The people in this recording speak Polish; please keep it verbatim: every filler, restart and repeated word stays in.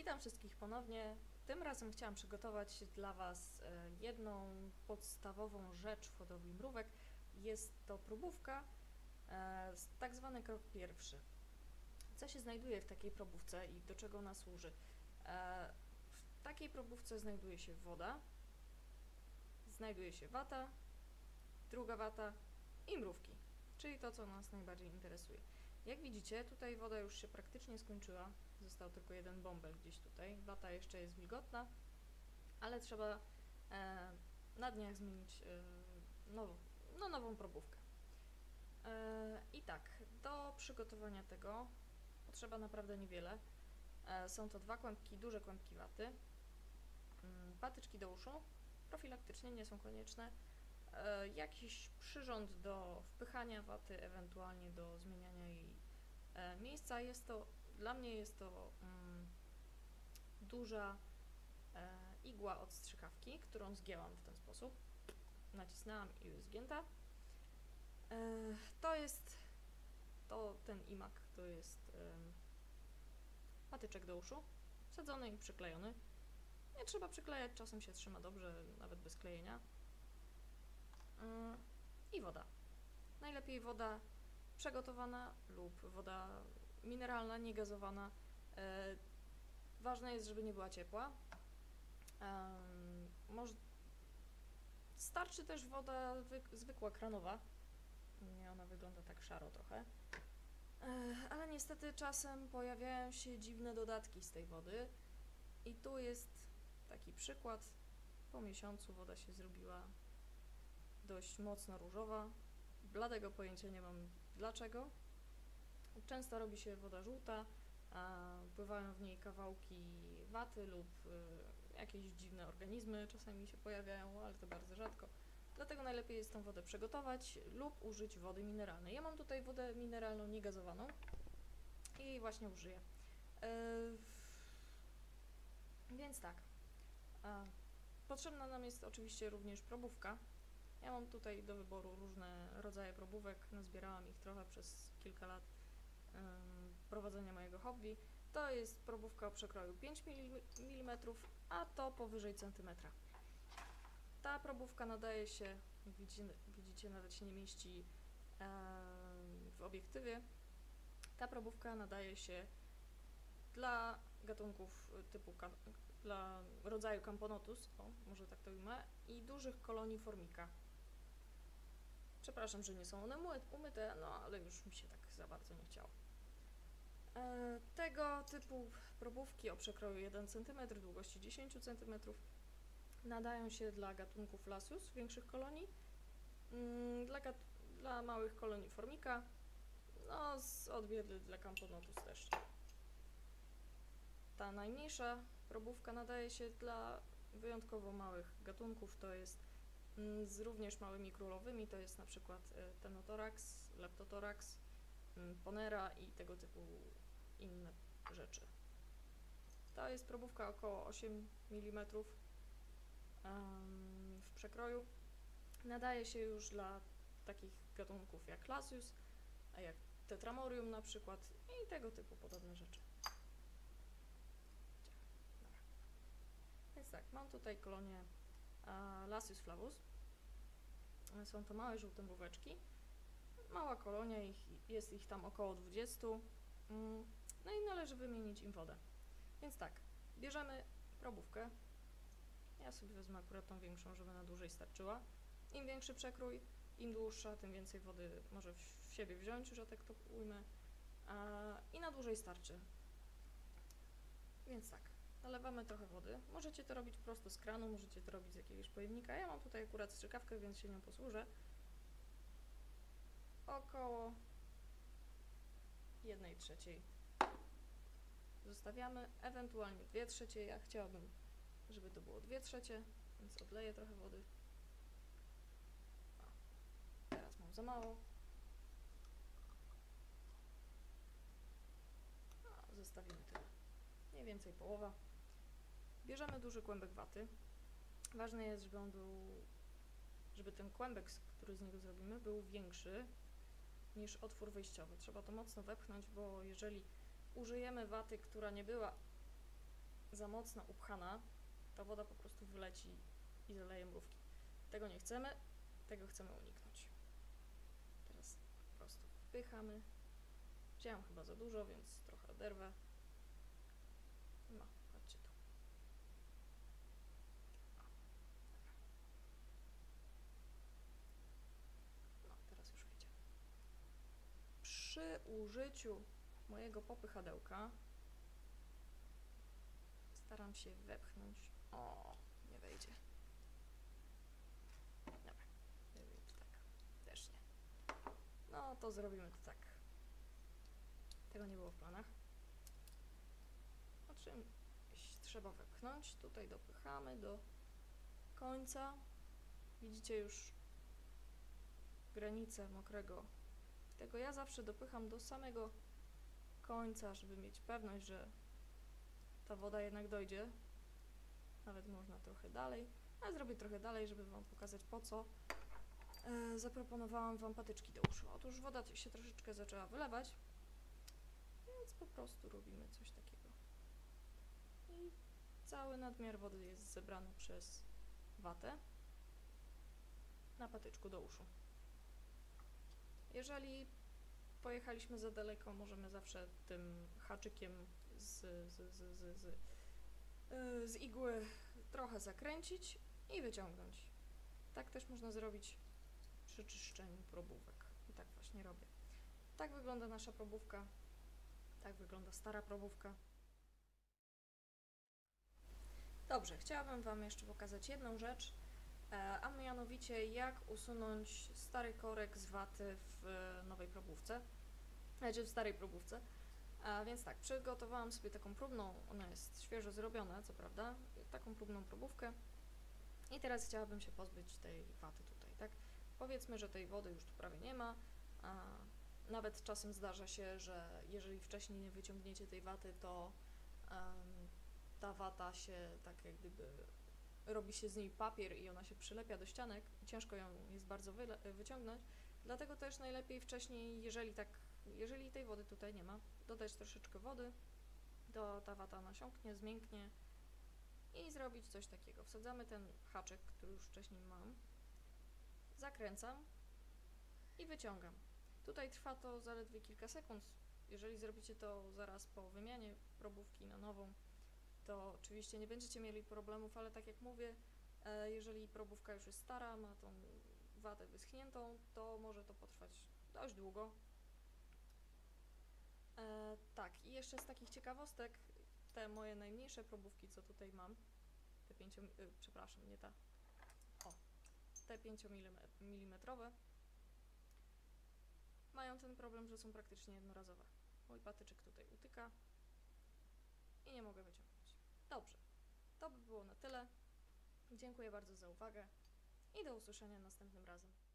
Witam wszystkich ponownie. Tym razem chciałam przygotować dla Was jedną podstawową rzecz w hodowli mrówek. Jest to probówka, tak zwany krok pierwszy. Co się znajduje w takiej probówce i do czego ona służy? W takiej probówce znajduje się woda, znajduje się wata, druga wata i mrówki, czyli to, co nas najbardziej interesuje. Jak widzicie, tutaj woda już się praktycznie skończyła, został tylko jeden bąbel gdzieś tutaj, wata jeszcze jest wilgotna, ale trzeba e, na dniach zmienić e, nową, no, nową probówkę. E, I tak, do przygotowania tego potrzeba naprawdę niewiele. E, są to dwa kłębki, duże kłębki waty, patyczki do uszu, profilaktycznie nie są konieczne, e, jakiś przyrząd do wpychania waty, ewentualnie do zmieniania jej e, miejsca. Jest to Dla mnie jest to mm, duża e, igła od strzykawki, którą zgięłam w ten sposób. Nacisnęłam i już zgięta. E, to jest to ten imak, to jest e, patyczek do uszu, wsadzony i przyklejony. Nie trzeba przyklejać, czasem się trzyma dobrze, nawet bez klejenia. E, I woda. Najlepiej woda przegotowana lub woda mineralna, niegazowana. E, ważne jest, żeby nie była ciepła. E, może... Starczy też woda zwykła, kranowa. Nie, ona wygląda tak szaro trochę. E, ale niestety czasem pojawiają się dziwne dodatki z tej wody. I tu jest taki przykład. Po miesiącu woda się zrobiła dość mocno różowa. Bladego pojęcia nie mam dlaczego. Często robi się woda żółta, a pływają w niej kawałki waty lub jakieś dziwne organizmy czasami się pojawiają, ale to bardzo rzadko. Dlatego najlepiej jest tą wodę przegotować lub użyć wody mineralnej. Ja mam tutaj wodę mineralną niegazowaną i jej właśnie użyję. Więc tak, potrzebna nam jest oczywiście również probówka. Ja mam tutaj do wyboru różne rodzaje probówek, nazbierałam ich trochę przez kilka lat prowadzenia mojego hobby. To jest probówka o przekroju pięć milimetrów, a to powyżej centymetra. Ta probówka nadaje się, jak widzicie, widzicie nawet się nie mieści w obiektywie, ta probówka nadaje się dla gatunków typu, dla rodzaju Camponotus, o, może tak to ujmę, i dużych kolonii Formica. Przepraszam, że nie są one umyte, no ale już mi się tak za bardzo nie chciało. E, tego typu probówki o przekroju jeden centymetr, długości dziesięć centymetrów nadają się dla gatunków lasius, większych kolonii, dla, dla małych kolonii Formica, no z odwiedzy dla Camponotus też. Ta najmniejsza probówka nadaje się dla wyjątkowo małych gatunków, to jest z również małymi królowymi, to jest na przykład tenotorax, leptothorax, ponera i tego typu inne rzeczy. To jest probówka około osiem milimetrów w przekroju. Nadaje się już dla takich gatunków jak lasius, jak tetramorium na przykład i tego typu podobne rzeczy. Więc tak, mam tutaj kolonię lasius flavus. Są to małe żółte mróweczki. Mała kolonia, ich, jest ich tam około dwudziestu. No i należy wymienić im wodę. Więc tak, bierzemy probówkę. Ja sobie wezmę akurat tą większą, żeby na dłużej starczyła. Im większy przekrój, im dłuższa, tym więcej wody może w siebie wziąć, że tak to ujmę. I na dłużej starczy. Więc tak. Nalewamy trochę wody. Możecie to robić prosto z kranu, możecie to robić z jakiegoś pojemnika. Ja mam tutaj akurat strzykawkę, więc się nią posłużę. Około jednej trzeciej zostawiamy, ewentualnie dwie trzecie. Ja chciałabym, żeby to było dwie trzecie, więc odleję trochę wody. Teraz mam za mało. Zostawimy tyle. Mniej więcej połowa. Bierzemy duży kłębek waty. Ważne jest, żeby on był, żeby ten kłębek, który z niego zrobimy, był większy niż otwór wyjściowy. Trzeba to mocno wepchnąć, bo jeżeli użyjemy waty, która nie była za mocno upchana, ta woda po prostu wyleci i zaleje mrówki. Tego nie chcemy, tego chcemy uniknąć. Teraz po prostu wpychamy. Wziąłem chyba za dużo, więc trochę oderwę. No, patrzcie tu. No, teraz już wiecie. Przy użyciu mojego popychadełka staram się wepchnąć. O, nie wejdzie. Dobra, tak. Też nie. No to zrobimy to tak. Tego nie było w planach. O czym trzeba wepchnąć. Tutaj dopychamy do końca. Widzicie już granicę mokrego. Tego ja zawsze dopycham do samego końca, żeby mieć pewność, że ta woda jednak dojdzie. Nawet można trochę dalej, ale zrobię trochę dalej, żeby Wam pokazać, po co yy, zaproponowałam Wam patyczki do uszu. Otóż woda się troszeczkę zaczęła wylewać, więc po prostu robimy coś takiego. I cały nadmiar wody jest zebrany przez watę na patyczku do uszu. Jeżeli pojechaliśmy za daleko, możemy zawsze tym haczykiem z, z, z, z, z, z igły trochę zakręcić i wyciągnąć. Tak też można zrobić przy czyszczeniu probówek. I tak właśnie robię. Tak wygląda nasza probówka. Tak wygląda stara probówka. Dobrze, chciałabym Wam jeszcze pokazać jedną rzecz, a mianowicie jak usunąć stary korek z waty w nowej probówce, znaczy w starej probówce. A więc tak, przygotowałam sobie taką próbną, ona jest świeżo zrobiona, co prawda, taką próbną probówkę i teraz chciałabym się pozbyć tej waty tutaj, tak? Powiedzmy, że tej wody już tu prawie nie ma, a nawet czasem zdarza się, że jeżeli wcześniej nie wyciągniecie tej waty, to um, ta wata się tak jak gdyby robi się z niej papier i ona się przylepia do ścianek i ciężko ją jest bardzo wyciągnąć, dlatego też najlepiej wcześniej, jeżeli tak, jeżeli tej wody tutaj nie ma, dodać troszeczkę wody, to ta wata nasiąknie, zmięknie i zrobić coś takiego. Wsadzamy ten haczyk, który już wcześniej mam, zakręcam i wyciągam. Tutaj trwa to zaledwie kilka sekund. Jeżeli zrobicie to zaraz po wymianie probówki na nową, to oczywiście nie będziecie mieli problemów, ale tak jak mówię, jeżeli probówka już jest stara, ma tą watę wyschniętą, to może to potrwać dość długo. E, tak, i jeszcze z takich ciekawostek, te moje najmniejsze probówki, co tutaj mam, te pięcio, y, przepraszam, nie ta, o, te pięciomilimetrowe, mają ten problem, że są praktycznie jednorazowe. Mój patyczek tutaj utyka i nie mogę wyciągnąć. Dobrze, to by było na tyle. Dziękuję bardzo za uwagę i do usłyszenia następnym razem.